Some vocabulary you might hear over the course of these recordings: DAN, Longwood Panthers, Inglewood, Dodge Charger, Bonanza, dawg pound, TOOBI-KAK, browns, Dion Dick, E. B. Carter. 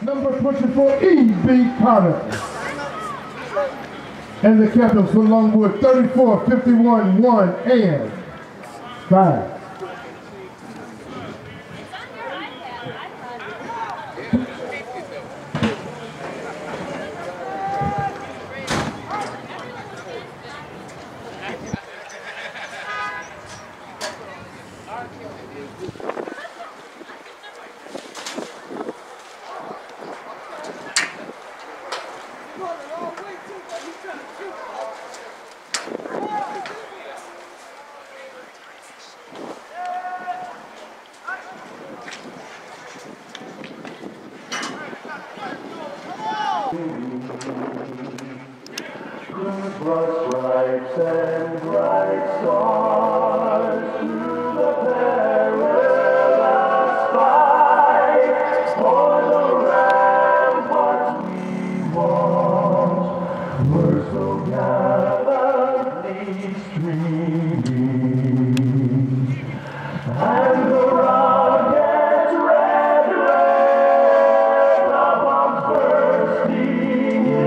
Number 24, E. B. Carter. And the captains for Longwood, 34, 51, 1, and 5. Broad stripes and bright stars through the perilous fight, for the ramparts we watched were so gallantly streaming, and the rockets red, the bombs bursting in air.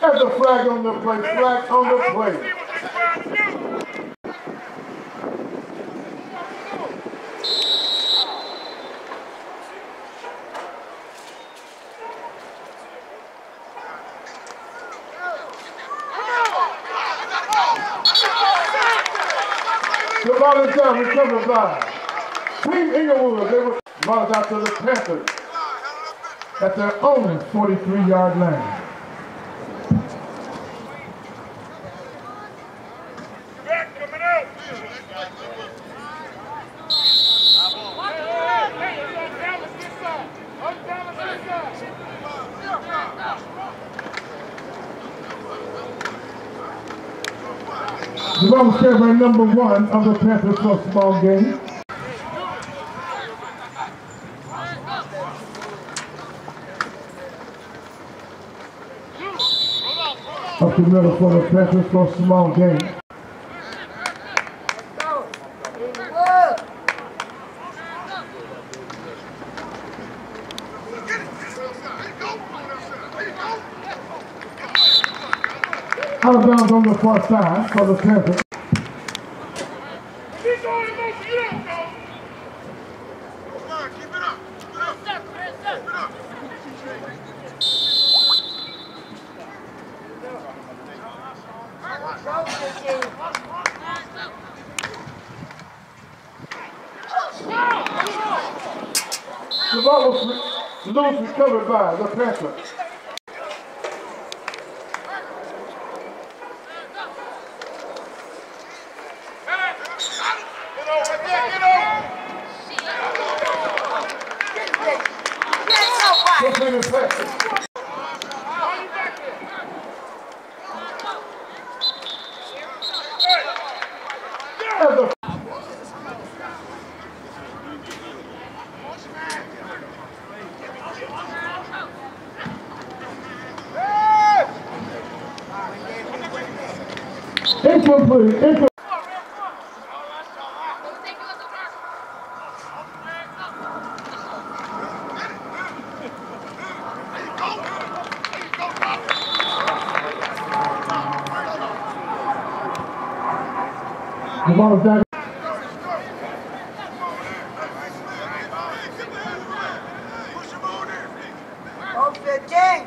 Have the flag on the plate, flag on the plate. The volunteers were coming by. Team Inglewood, they were brought out to the Panthers at their own 43-yard line. The long carry number 1 of the Panthers for a small game. Up the middle for the Panthers for a small game. Out of bounds on the far side for the Panthers. The ball was loose, recovered by the Panthers. Incomplete. The ball is down. Off the game.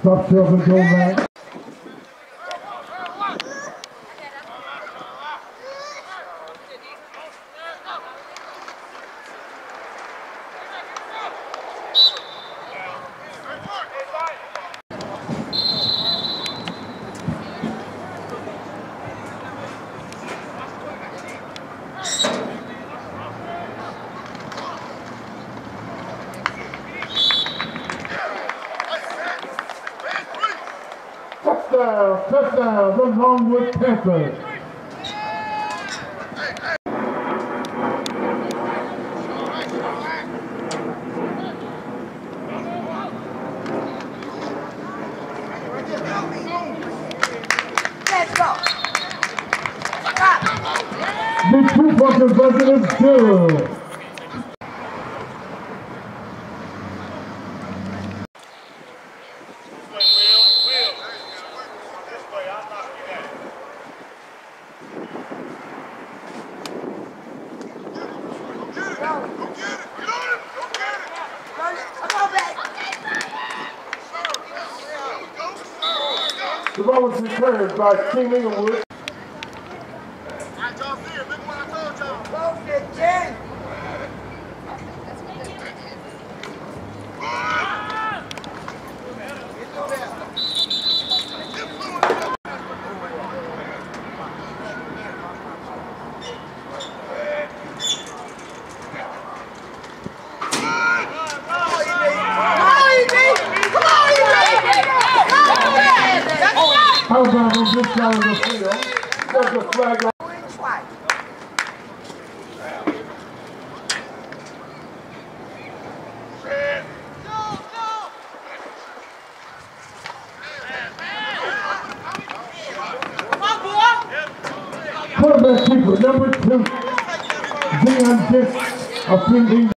Stop serving, go back. Touchdown, touchdown, the Longwood Panthers. The two fucking residents do. The ball was returned by King Inglewood. I told you, remember what I told y'all. Both get 10. How about this guy in the field? That's a flag on. Quarterback keeper number 2, Dion Dick, offending. E. B.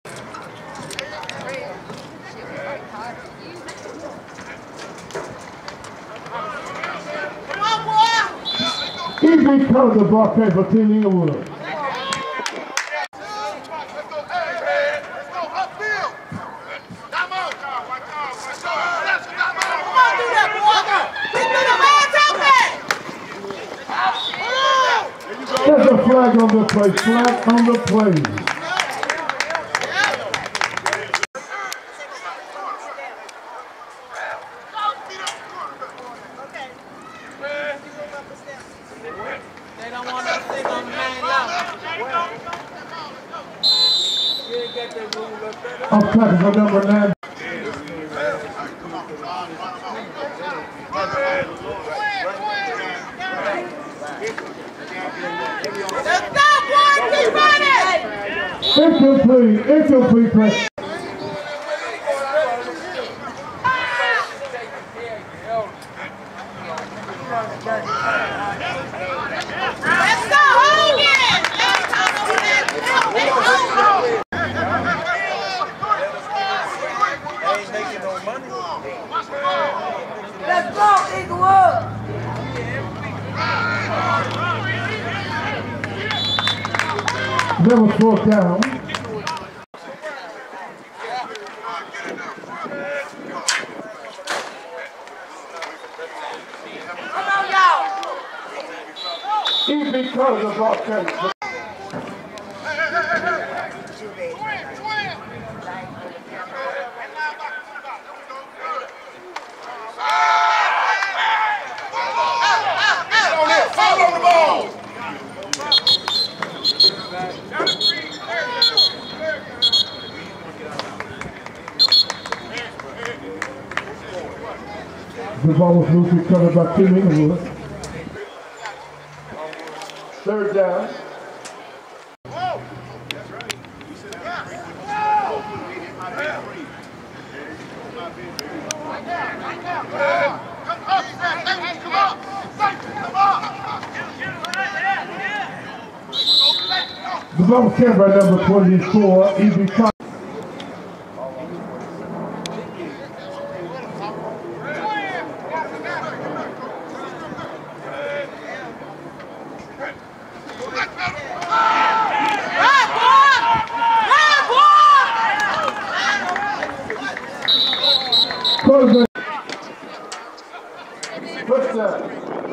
Carter, block pass for Team Inglewood. Let's go upfield. Come on, do that, Walker. Pick me the man's out there. There's a flag on the play. Flag on the play. They don't want us to take on the man out. You get the rule up there. I'm cutting for number 9. Let's go, boys! Keep running! Incomplete, incomplete play. Let's go, Inglewood! That was fourth down. Come on, y'all! E. B. Carter, the broadcaster. The ball was loose and covered by Team Inglewood. Third down. Whoa! That's right. You said that. The ball was carried by number 24, E. B. Carter. What's that?